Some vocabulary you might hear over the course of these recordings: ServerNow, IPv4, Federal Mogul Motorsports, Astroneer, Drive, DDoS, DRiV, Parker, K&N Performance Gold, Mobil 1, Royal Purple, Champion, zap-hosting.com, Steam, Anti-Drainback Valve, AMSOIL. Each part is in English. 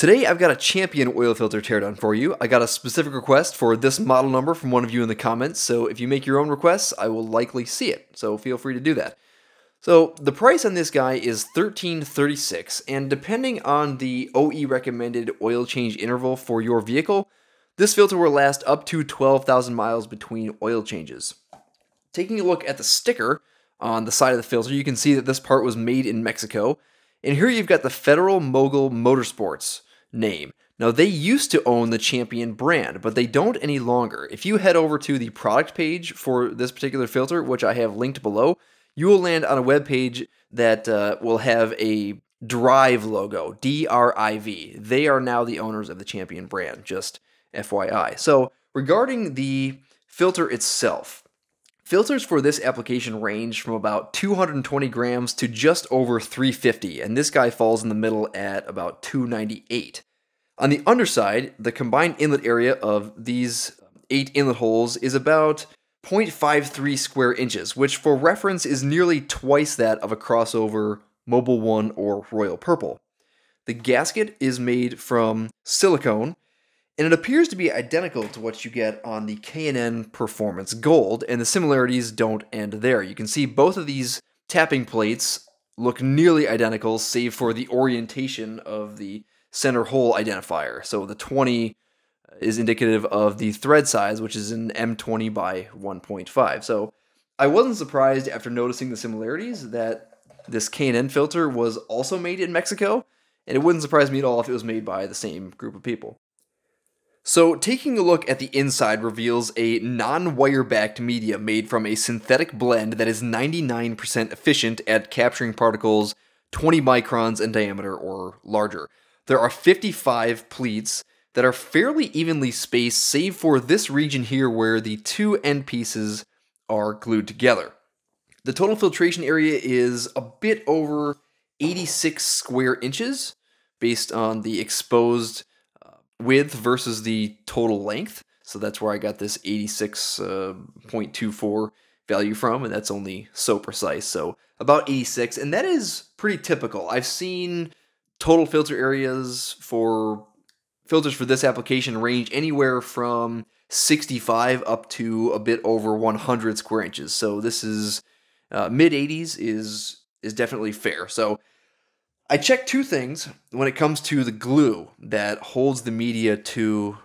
Today I've got a Champion oil filter teardown for you. I got a specific request for this model number from one of you in the comments, so if you make your own requests, I will likely see it, so feel free to do that. So the price on this guy is $13.36, and depending on the OE recommended oil change interval for your vehicle, this filter will last up to 12,000 miles between oil changes. Taking a look at the sticker on the side of the filter, you can see that this part was made in Mexico, and here you've got the Federal Mogul Motorsports name. Now, they used to own the Champion brand, but they don't any longer. If you head over to the product page for this particular filter, which I have linked below, you will land on a web page that will have a Drive logo, D-R-I-V. They are now the owners of the Champion brand, just FYI. So regarding the filter itself, filters for this application range from about 220 grams to just over 350, and this guy falls in the middle at about 298. On the underside, the combined inlet area of these 8 inlet holes is about 0.53 square inches, which for reference is nearly twice that of a crossover Mobil 1 or Royal Purple. The gasket is made from silicone, and it appears to be identical to what you get on the K&N Performance Gold, and the similarities don't end there. You can see both of these tapping plates look nearly identical, save for the orientation of the center hole identifier. So the 20 is indicative of the thread size, which is an M20 by 1.5. So I wasn't surprised after noticing the similarities that this K&N filter was also made in Mexico, and it wouldn't surprise me at all if it was made by the same group of people. So taking a look at the inside reveals a non-wire-backed media made from a synthetic blend that is 99% efficient at capturing particles 20 microns in diameter or larger. There are 55 pleats that are fairly evenly spaced, save for this region here where the 2 end pieces are glued together. The total filtration area is a bit over 86 square inches based on the exposed width versus the total length, so that's where I got this 86.24 value from, and that's only so precise, so about 86, and that is pretty typical. I've seen total filter areas for filters for this application range anywhere from 65 up to a bit over 100 square inches, so this is mid-80s is definitely fair. So I checked 2 things when it comes to the glue that holds the media to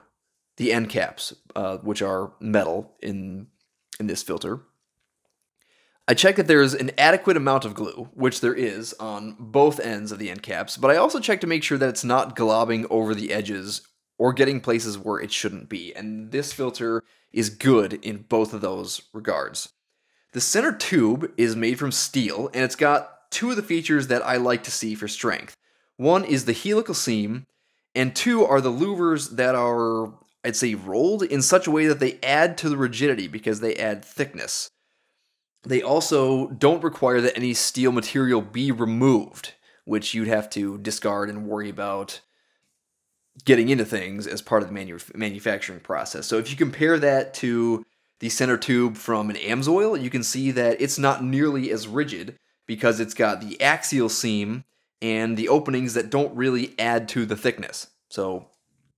the end caps, which are metal in this filter. I checked that there is an adequate amount of glue, which there is on both ends of the end caps, but I also checked to make sure that it's not globbing over the edges or getting places where it shouldn't be, and this filter is good in both of those regards. The center tube is made from steel, and it's got 2 of the features that I like to see for strength. 1 is the helical seam, and 2 are the louvers that are, I'd say, rolled in such a way that they add to the rigidity because they add thickness. They also don't require that any steel material be removed, which you'd have to discard and worry about getting into things as part of the manufacturing process. So if you compare that to the center tube from an AMSOIL, you can see that it's not nearly as rigid, because it's got the axial seam and the openings that don't really add to the thickness. So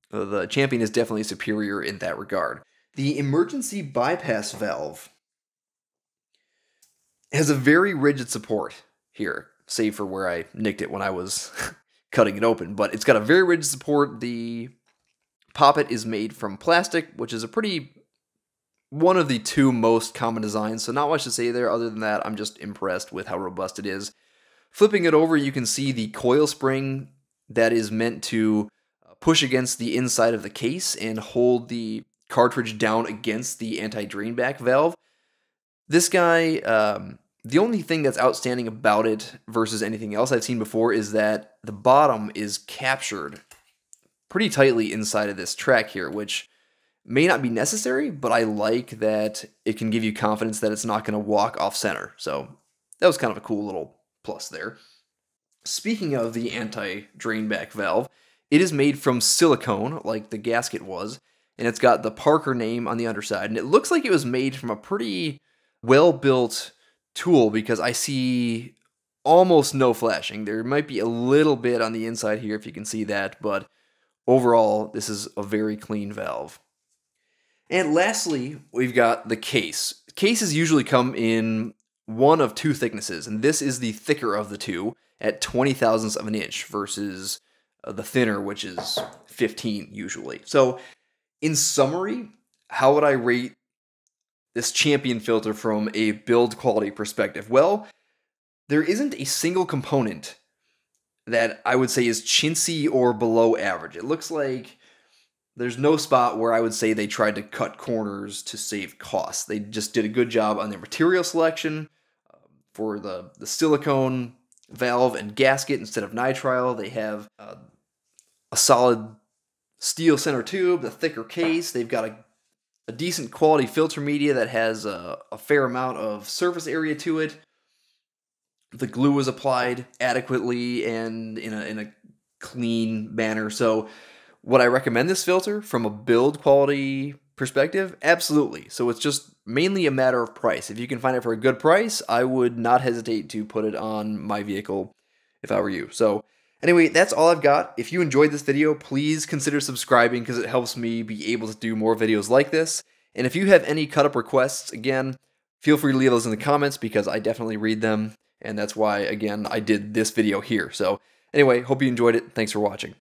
the Champion is definitely superior in that regard. The emergency bypass valve has a very rigid support here, save for where I nicked it when I was cutting it open, but it's got a very rigid support. The poppet is made from plastic, which is one of the 2 most common designs, so not much to say there other than that. I'm just impressed with how robust it is. Flipping it over, you can see the coil spring that is meant to push against the inside of the case and hold the cartridge down against the anti-drainback valve. This guy, the only thing that's outstanding about it versus anything else I've seen before is that the bottom is captured pretty tightly inside of this track here, which may not be necessary, but I like that it can give you confidence that it's not going to walk off center. So that was kind of a cool little plus there. Speaking of the anti-drainback valve, it is made from silicone, like the gasket was, and it's got the Parker name on the underside, and it looks like it was made from a pretty well-built tool because I see almost no flashing. There might be a little bit on the inside here if you can see that, but overall, this is a very clean valve. And lastly, we've got the case. Cases usually come in one of two thicknesses, and this is the thicker of the two at 20 thousandths of an inch versus the thinner, which is 15 usually. So in summary, how would I rate this Champion filter from a build quality perspective? Well, there isn't a single component that I would say is chintzy or below average. It looks like there's no spot where I would say they tried to cut corners to save costs. They just did a good job on their material selection. For the silicone valve and gasket instead of nitrile, they have a solid steel center tube, the thicker case. They've got a decent quality filter media that has a fair amount of surface area to it. The glue was applied adequately and in a clean manner. So would I recommend this filter from a build quality perspective? Absolutely. So it's just mainly a matter of price. If you can find it for a good price, I would not hesitate to put it on my vehicle if I were you. So anyway, that's all I've got. If you enjoyed this video, please consider subscribing because it helps me be able to do more videos like this. And if you have any cut-up requests, again, feel free to leave those in the comments because I definitely read them. And that's why, again, I did this video here. So anyway, hope you enjoyed it. Thanks for watching.